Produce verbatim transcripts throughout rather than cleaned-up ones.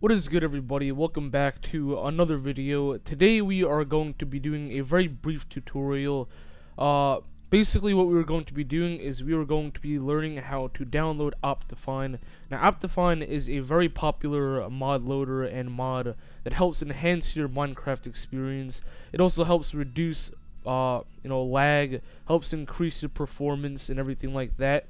What is good, everybody? Welcome back to another video. Today we are going to be doing a very brief tutorial. Uh, basically what we were going to be doing is we were going to be learning how to download Optifine. Now, Optifine is a very popular mod loader and mod that helps enhance your Minecraft experience. It also helps reduce uh, you know, lag, helps increase your performance and everything like that,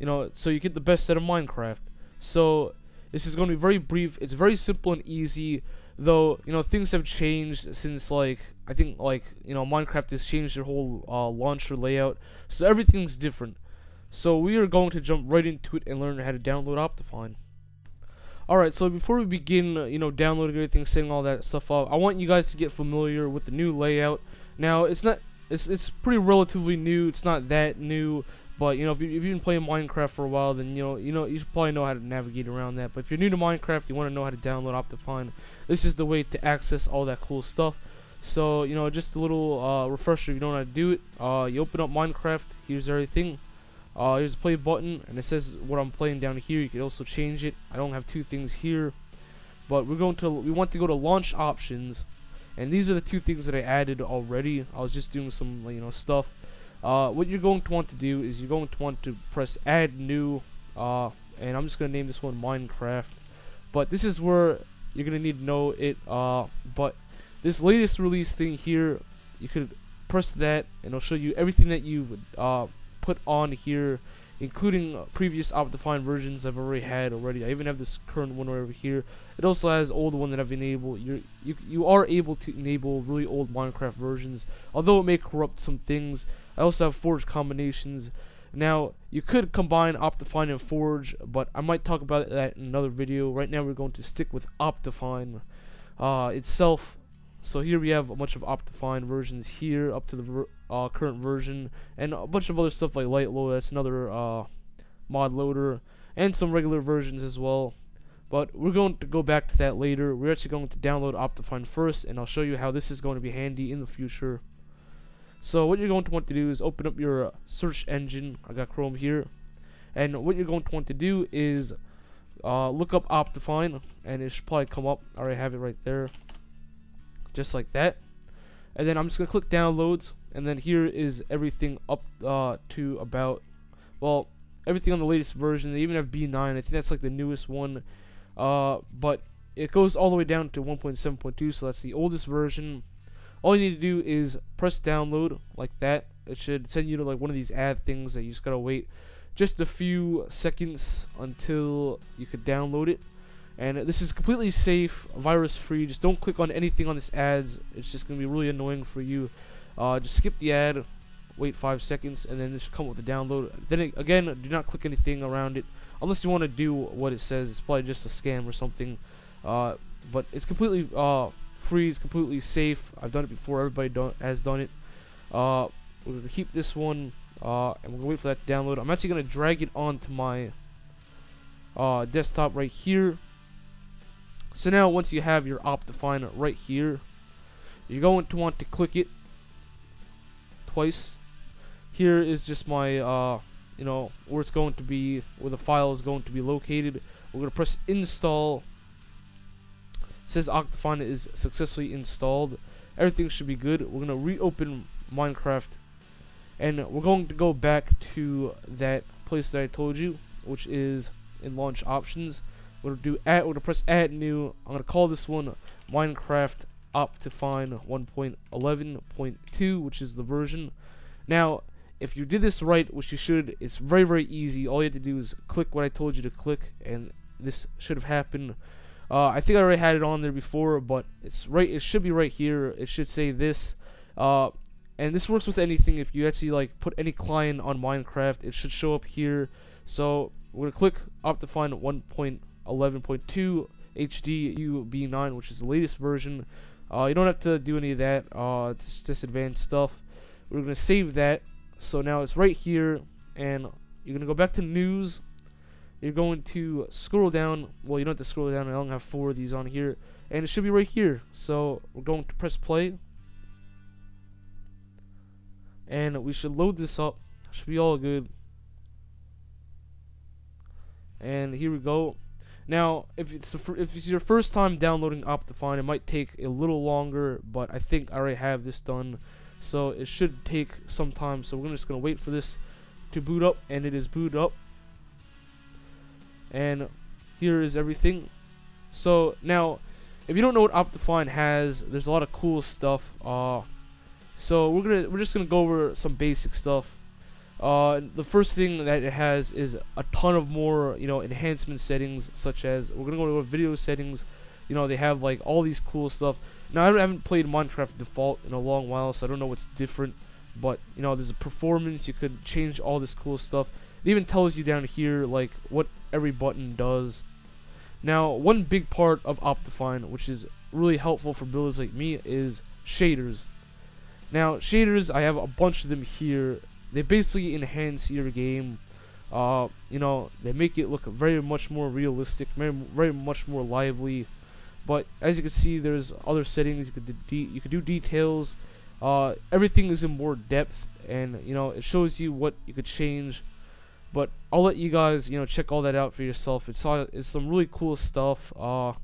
you know, so you get the best out of Minecraft. So this is going to be very brief. It's very simple and easy, though, you know, things have changed since, like, I think, like, you know, Minecraft has changed their whole uh, launcher layout, so everything's different. So we are going to jump right into it and learn how to download Optifine. Alright, so before we begin, you know, downloading everything, setting all that stuff up, I want you guys to get familiar with the new layout. Now, it's not, it's, it's pretty relatively new, it's not that new. But, you know, if, you, if you've been playing Minecraft for a while, then, you know, you know, you probably know how to navigate around that. But if you're new to Minecraft, you want to know how to download Optifine, this is the way to access all that cool stuff. So, you know, just a little uh, refresher, if you don't know how to do it, uh, you open up Minecraft, here's everything. Uh, here's the play button, and it says what I'm playing down here. You can also change it. I don't have two things here. But we're going to, we want to go to launch options. And these are the two things that I added already. I was just doing some, you know, stuff. Uh, what you're going to want to do is you're going to want to press add new, uh, and I'm just going to name this one Minecraft. But this is where you're going to need to know it, uh, but this latest release thing here, you could press that and it'll show you everything that you've uh, put on here, including previous Optifine versions I've already had already. I even have this current one right over here. It also has old one that I've enabled. You're, you, you are able to enable really old Minecraft versions, although it may corrupt some things. I also have Forge combinations. Now, you could combine Optifine and Forge, but I might talk about that in another video. Right now, we're going to stick with Optifine uh, itself. So here we have a bunch of Optifine versions here, up to the ver uh, current version, and a bunch of other stuff like LightLoader. That's another uh, mod loader, and some regular versions as well. But we're going to go back to that later. We're actually going to download Optifine first, and I'll show you how this is going to be handy in the future. So what you're going to want to do is open up your search engine. I got Chrome here, and what you're going to want to do is uh, look up Optifine, and it should probably come up. I already have it right there, just like that. And then I'm just gonna click downloads, and then here is everything up uh, to about, well, everything on the latest version. They even have B nine. I think that's like the newest one, uh, but it goes all the way down to one point seven point two, so that's the oldest version. All you need to do is press download like that. It should send you to like one of these ad things that you just gotta wait just a few seconds until you could download it. And this is completely safe, virus free. Just don't click on anything on this ads. It's just gonna be really annoying for you. Uh, just skip the ad, wait five seconds, and then it should come with the download. Then it, again, do not click anything around it unless you want to do what it says. It's probably just a scam or something. Uh, but it's completely uh, free. It's completely safe. I've done it before. Everybody done, has done it. Uh, we're gonna keep this one, uh, and we're gonna wait for that to download. I'm actually gonna drag it onto my uh, desktop right here. So now, once you have your Optifine right here, you're going to want to click it twice. Here is just my, uh, you know, where it's going to be, where the file is going to be located. We're going to press install. It says Optifine is successfully installed. Everything should be good. We're going to reopen Minecraft, and we're going to go back to that place that I told you, which is in launch options. We're gonna do add. We're gonna press add new. I'm gonna call this one Minecraft Optifine one point eleven point two, which is the version. Now, if you did this right, which you should, it's very very easy. All you have to do is click what I told you to click, and this should have happened. Uh, I think I already had it on there before, but it's right. It should be right here. It should say this. Uh, and this works with anything. If you actually like put any client on Minecraft, it should show up here. So we're gonna click Optifine one point eleven point two H D U B nine, which is the latest version. Uh, you don't have to do any of that. Uh, it's just advanced stuff. We're gonna save that. So now it's right here, and you're gonna go back to news. You're going to scroll down. Well, you don't have to scroll down. I only have four of these on here, and it should be right here. So we're going to press play, and we should load this up. Should be all good. And here we go. Now, if it's, a, if it's your first time downloading Optifine, it might take a little longer, but I think I already have this done, so it should take some time. So we're just going to wait for this to boot up, and it is booted up. And here is everything. So now, if you don't know what Optifine has, there's a lot of cool stuff. Uh, so we're gonna we're just gonna go over some basic stuff. Uh, the first thing that it has is a ton of more, you know, enhancement settings, such as we're gonna go to video settings. You know, they have like all these cool stuff. Now, I haven't played Minecraft default in a long while, so I don't know what's different. But you know, there's a performance. You could change all this cool stuff. It even tells you down here like what every button does. Now, one big part of Optifine, which is really helpful for builders like me, is shaders. Now, shaders, I have a bunch of them here. They basically enhance your game. Uh, you know, they make it look very much more realistic, very, very much more lively. But as you can see, there's other settings. You could de you could do details. Uh, everything is in more depth, and you know, it shows you what you could change. But I'll let you guys, you know, check all that out for yourself. It's all, it's some really cool stuff. Uh, and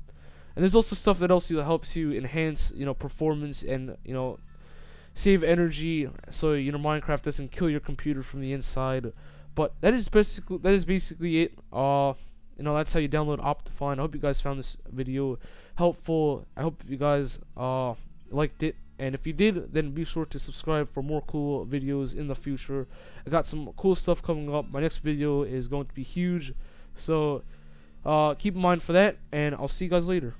there's also stuff that also helps you enhance, you know, performance and, you know, save energy, so you know, Minecraft doesn't kill your computer from the inside. But that is basically that is basically it. Uh, you know, that's how you download Optifine. I hope you guys found this video helpful. I hope you guys uh, liked it. And if you did, then be sure to subscribe for more cool videos in the future. I got some cool stuff coming up. My next video is going to be huge. So uh, keep in mind for that, and I'll see you guys later.